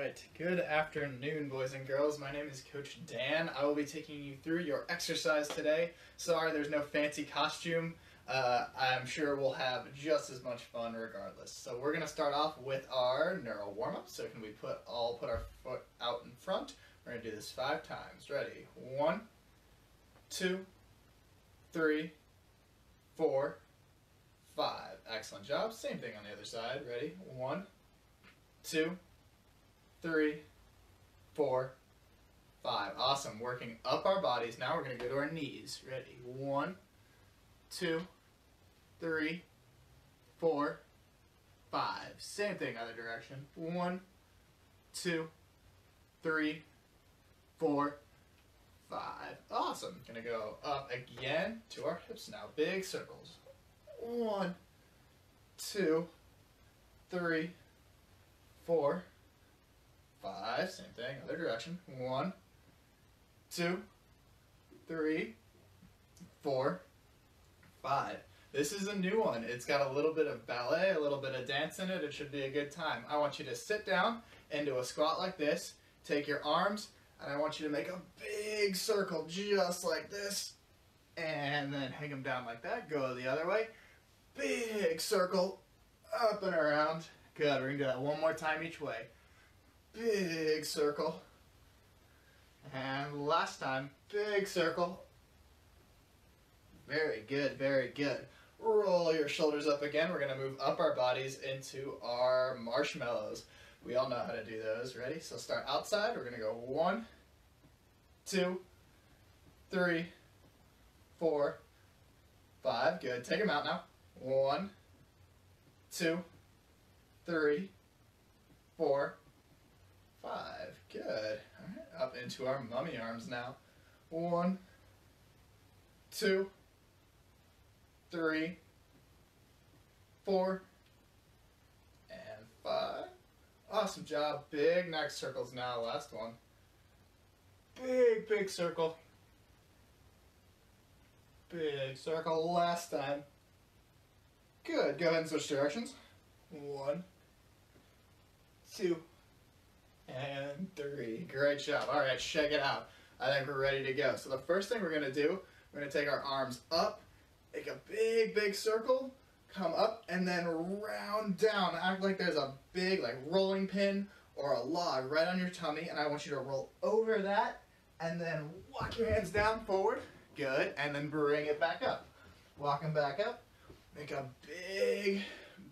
Alright, good afternoon boys and girls. My name is Coach Dan. I will be taking you through your exercise today. Sorry there's no fancy costume. I'm sure we'll have just as much fun regardless. So we're going to start off with our neural warm-up. So can we put our foot out in front? We're going to do this 5 times. Ready? 1, 2, 3, 4, 5. Excellent job. Same thing on the other side. Ready? 1, 2, 3, 4, 5. Awesome. Working up our bodies. Now we're going to go to our knees. Ready? 1, 2, 3, 4, 5. Same thing, other direction. 1, 2, 3, 4, 5. Awesome. Gonna go up again to our hips now. Big circles. 1, 2, 3, 4, 5. Same thing, other direction. 1, 2, 3, 4, 5. This is a new one. It's got a little bit of ballet, a little bit of dance in it. It should be a good time. I want you to sit down and do a squat like this. Take your arms, and I want you to make a big circle just like this. And then hang them down like that. Go the other way. Big circle up and around. Good. We're going to do that one more time each way. Big circle. And last time, big circle. Very good, very good. Roll your shoulders up again. We're going to move up our bodies into our marshmallows. We all know how to do those. Ready? So start outside. We're going to go 1, 2, 3, 4, 5. Good. Take them out now. 1, 2, 3, 4, 5. Good. All right. Up into our mummy arms now. 1, 2, 3, 4, and 5. Awesome job. Big neck circles now. Last one. Big, big circle. Big circle. Last time. Good. Go ahead and switch directions. 1, 2, and 3. Great job. All right. Check it out. I think we're ready to go. So the first thing we're going to do, we're going to take our arms up. Make a big, big circle, come up, and then round down. Act like there's a big, like, rolling pin or a log right on your tummy, and I want you to roll over that, and then walk your hands down forward. Good, and then bring it back up. Walk them back up. Make a big,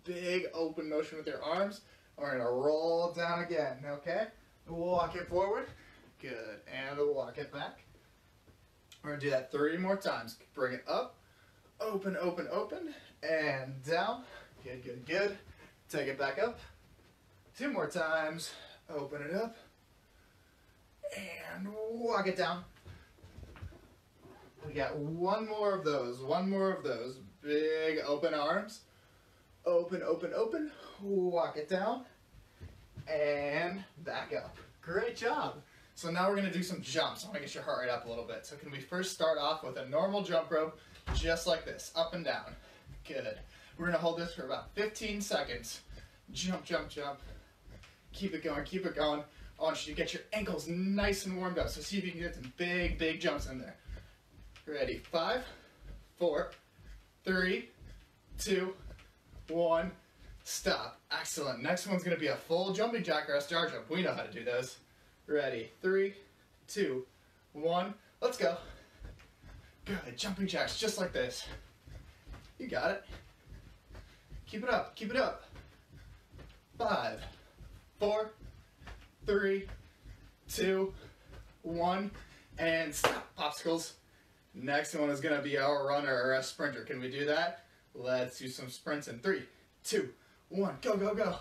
big open motion with your arms. We're going to roll down again, okay? Walk it forward. Good, and walk it back. We're going to do that 3 more times. Bring it up. Open, open, open, and down. Good, good, good. Take it back up. 2 more times. Open it up. And walk it down. We got one more of those. One more of those. Big open arms. Open, open, open. Walk it down. And back up. Great job. So now we're going to do some jumps. I want to get your heart rate up a little bit. So can we first start off with a normal jump rope? Just like this, up and down. Good. We're going to hold this for about 15 seconds. Jump, jump, jump. Keep it going, keep it going. I want you to get your ankles nice and warmed up. So see if you can get some big, big jumps in there. Ready? 5, 4, 3, 2, 1. Stop. Excellent. Next one's going to be a full jumping jack or a star jump. We know how to do those. Ready? 3, 2, 1. Let's go. Good, jumping jacks, just like this. You got it. Keep it up, keep it up. 5, 4, 3, 2, 1, and stop, popsicles. Next one is gonna be a runner or a sprinter. Can we do that? Let's do some sprints in 3, 2, 1, go, go, go.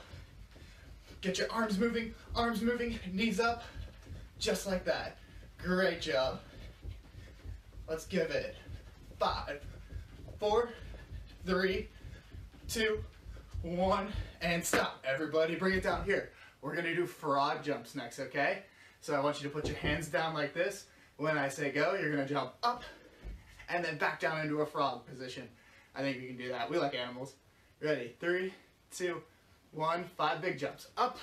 Get your arms moving, knees up, just like that. Great job. Let's give it 5, 4, 3, 2, 1, and stop. Everybody bring it down here. We're gonna do frog jumps next, okay? So I want you to put your hands down like this. When I say go, you're gonna jump up and then back down into a frog position. I think you can do that. We like animals. Ready? 3, 2, 1, 5 big jumps. Up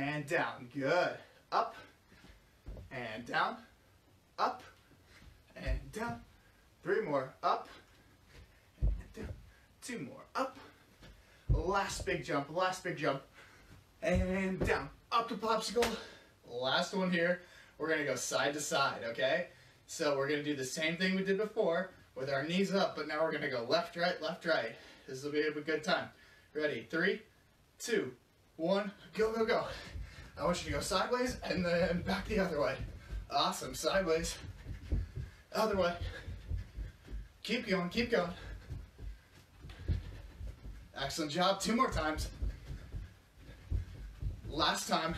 and down. Good. Up and down. Up and down. 3 more. Up and down. 2 more. Up. Last big jump. Last big jump. And down. Up to popsicle. Last one here. We're going to go side to side, okay? So we're going to do the same thing we did before with our knees up, but now we're going to go left, right, left, right. This will be a good time. Ready? 3, 2, 1, go, go, go. I want you to go sideways and then back the other way. Awesome. Sideways. Other way. Keep going, keep going. Excellent job. 2 more times. Last time.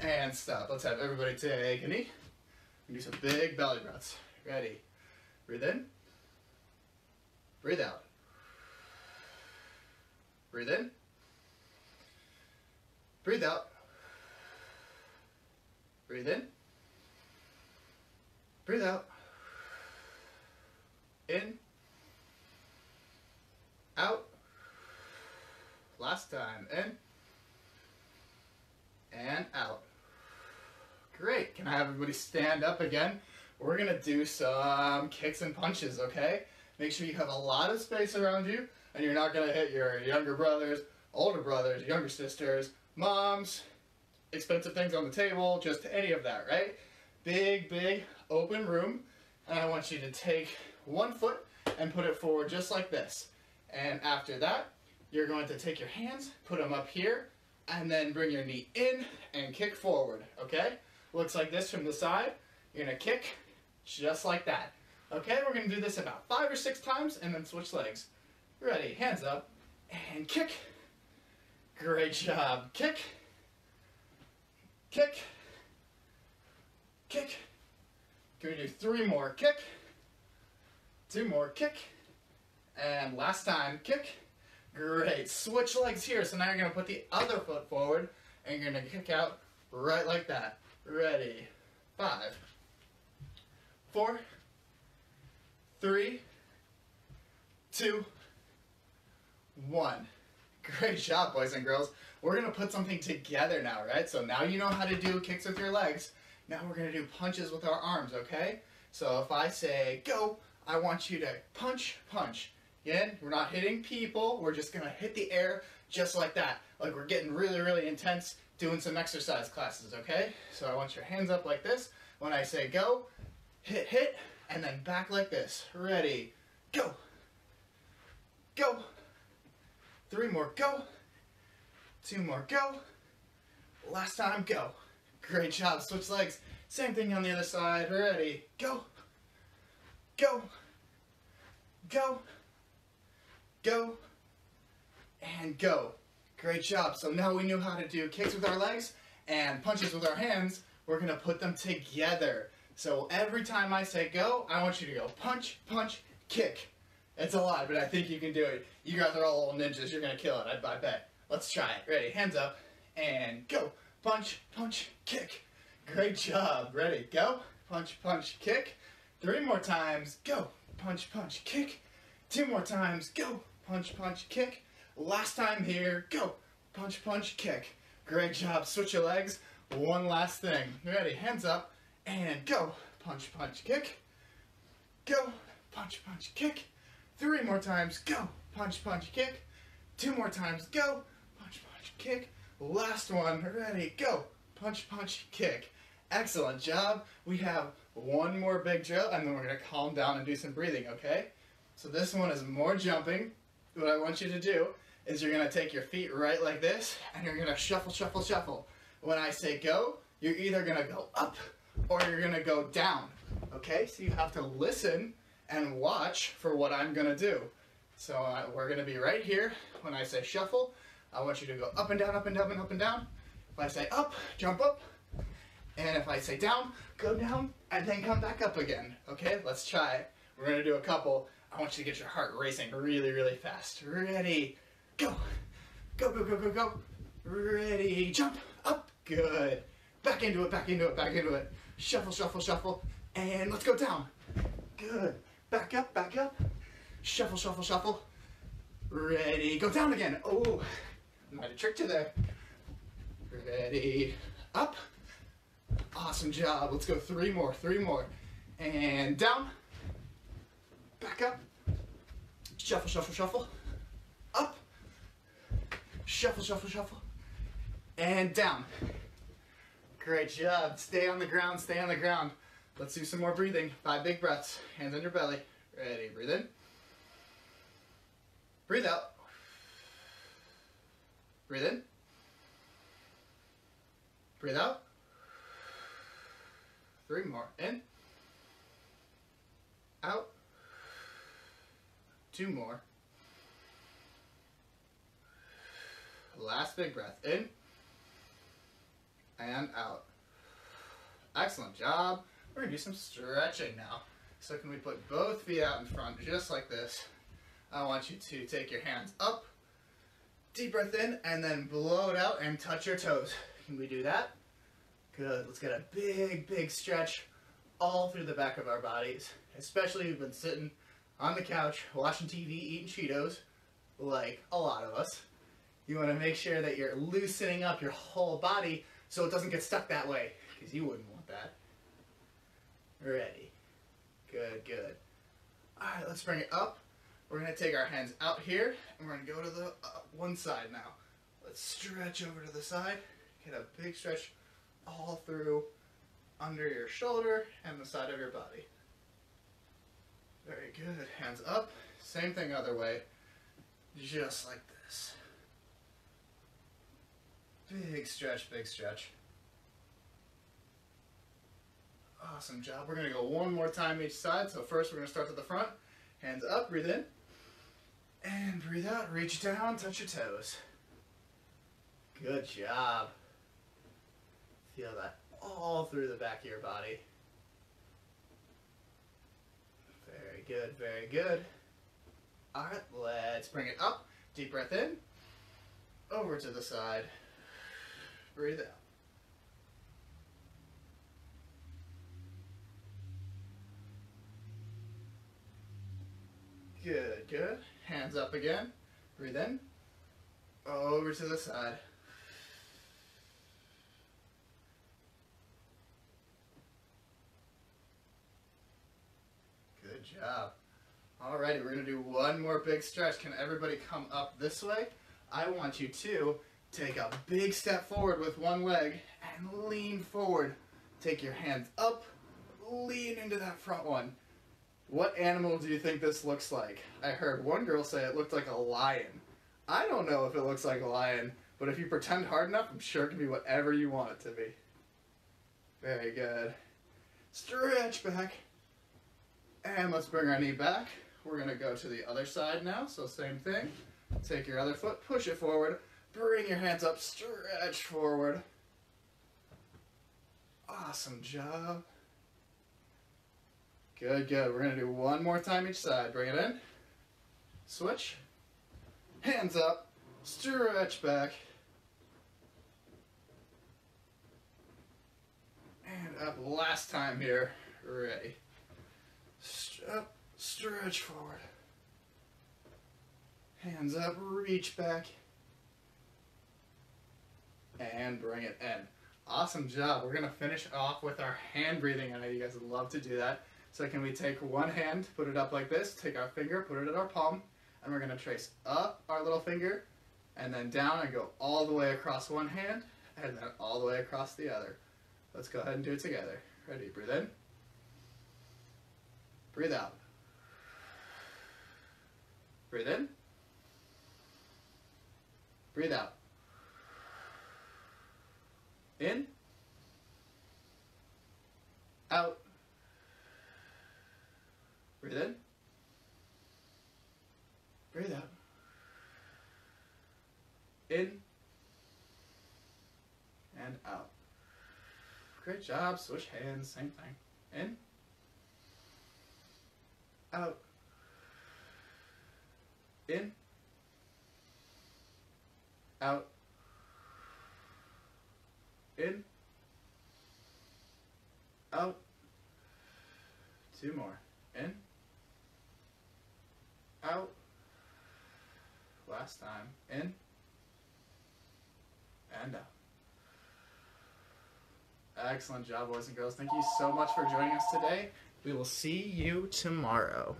And stop. Let's have everybody take a knee. We're going to do some big belly breaths. Ready? Breathe in. Breathe out. Breathe in. Breathe out. Breathe in. Breathe out. In. Out. Last time. In. And out. Great. Can I have everybody stand up again? We're going to do some kicks and punches, okay? Make sure you have a lot of space around you, and you're not going to hit your younger brothers, older brothers, younger sisters, moms, expensive things on the table, just any of that, right? Big, big open room, and I want you to take one foot and put it forward just like this. And after that, you're going to take your hands, put them up here, and then bring your knee in and kick forward, okay? Looks like this from the side. You're going to kick just like that. Okay, we're going to do this about 5 or 6 times and then switch legs. Ready, hands up, and kick. Great job. Kick, kick, kick. Can we do 3 more? Kick, 2 more, kick, and last time, kick. Great, switch legs here. So now you're going to put the other foot forward and you're going to kick out right like that. Ready, 5, 4, 3, 2, 1. Great job, boys and girls. We're going to put something together now, right? So now you know how to do kicks with your legs. Now we're going to do punches with our arms, okay? So if I say go, I want you to punch, punch. Again, we're not hitting people. We're just going to hit the air just like that. Like we're getting really, really intense doing some exercise classes, okay? So I want your hands up like this. When I say go, hit, hit, and then back like this. Ready, go. Go. 3 more, go. 2 more, go. Last time, go. Great job. Switch legs. Same thing on the other side. Ready, go. Go. Go. Go. And go. Great job. So now we knew how to do kicks with our legs and punches with our hands. We're going to put them together. So every time I say go, I want you to go punch, punch, kick. It's a lot, but I think you can do it. You guys are all little ninjas. You're going to kill it, I bet. Let's try it. Ready, hands up, and go. Punch, punch, kick. Great job. Ready, go. Punch, punch, kick. 3 more times, go. Punch, punch, kick. 2 more times, go. Punch, punch, kick. Last time here, go. Punch, punch, kick. Great job. Switch your legs. One last thing. Ready, hands up, and go. Punch, punch, kick. Go. Punch, punch, kick. 3 more times, go. Punch, punch, kick. 2 more times, go. Punch, punch, kick. Last one, ready, go. Punch, punch, kick. Excellent job. We have one more big drill, and then we're going to calm down and do some breathing, okay? So this one is more jumping. What I want you to do is you're going to take your feet right like this, and you're going to shuffle, shuffle, shuffle. When I say go, you're either going to go up or you're going to go down, okay? So you have to listen and watch for what I'm going to do. So we're going to be right here. When I say shuffle, I want you to go up and down, up and down, and up and down. If I say up, jump up. And if I say down, go down, and then come back up again. Okay, let's try it. We're going to do a couple. I want you to get your heart racing really, really fast. Ready, go. Go, go, go, go, go. Ready, jump, up, good. Back into it, back into it, back into it. Shuffle, shuffle, shuffle, and let's go down. Good. Back up, back up. Shuffle, shuffle, shuffle. Ready, go down again. Oh, Might have tricked you there. Ready, up. Awesome job. Let's go three more. And down, back up, shuffle, shuffle, shuffle, up, shuffle, shuffle, shuffle, and down. Great job. Stay on the ground, stay on the ground. Let's do some more breathing. 5 big breaths. Hands on your belly. Ready, breathe in. Breathe out. Breathe in. Breathe out. 3 more. In. Out. 2 more. Last big breath. In. And out. Excellent job. We're going to do some stretching now. So can we put both feet out in front just like this? I want you to take your hands up. Deep breath in and then blow it out and touch your toes. Can we do that? Good. Let's get a big, big stretch all through the back of our bodies. Especially if you've been sitting on the couch, watching TV, eating Cheetos, like a lot of us. You want to make sure that you're loosening up your whole body so it doesn't get stuck that way, because you wouldn't want that. Ready. Good, good. All right, let's bring it up. We're going to take our hands out here, and we're going to go to the one side now. Let's stretch over to the side. Get a big stretch all through under your shoulder and the side of your body. Very good. Hands up. Same thing other way. Just like this. Big stretch, big stretch. Awesome job. We're going to go one more time each side. So first we're going to start to the front. Hands up. Breathe in. And breathe out. Reach down. Touch your toes. Good job. Feel that all through the back of your body. Very good, very good. All right, let's bring it up. Deep breath in, over to the side. Breathe out. Good, good. Hands up again. Breathe in, over to the side. Good job. Alrighty, we're going to do one more big stretch. Can everybody come up this way? I want you to take a big step forward with one leg and lean forward. Take your hands up, lean into that front one. What animal do you think this looks like? I heard one girl say it looked like a lion. I don't know if it looks like a lion, but if you pretend hard enough, I'm sure it can be whatever you want it to be. Very good. Stretch back. And let's bring our knee back. We're going to go to the other side now, so same thing. Take your other foot, push it forward, bring your hands up, stretch forward. Awesome job. Good, good. We're going to do one more time each side. Bring it in. Switch. Hands up, stretch back. And up last time here. Ready. Up, stretch forward. Hands up, reach back. And bring it in. Awesome job. We're going to finish off with our hand breathing. I know you guys would love to do that. So can we take one hand, put it up like this, take our finger, put it in our palm, and we're going to trace up our little finger, and then down and go all the way across one hand, and then all the way across the other. Let's go ahead and do it together. Ready, breathe in. Breathe out. Breathe in. Breathe out. In. Out. Breathe in. Breathe out. In. And out. Great job. Switch hands. Same thing. In. Out. In. Out. In. Out. 2 more. In. Out. Last time. In. agenda. Excellent job, boys and girls. Thank you so much for joining us today. We will see you tomorrow.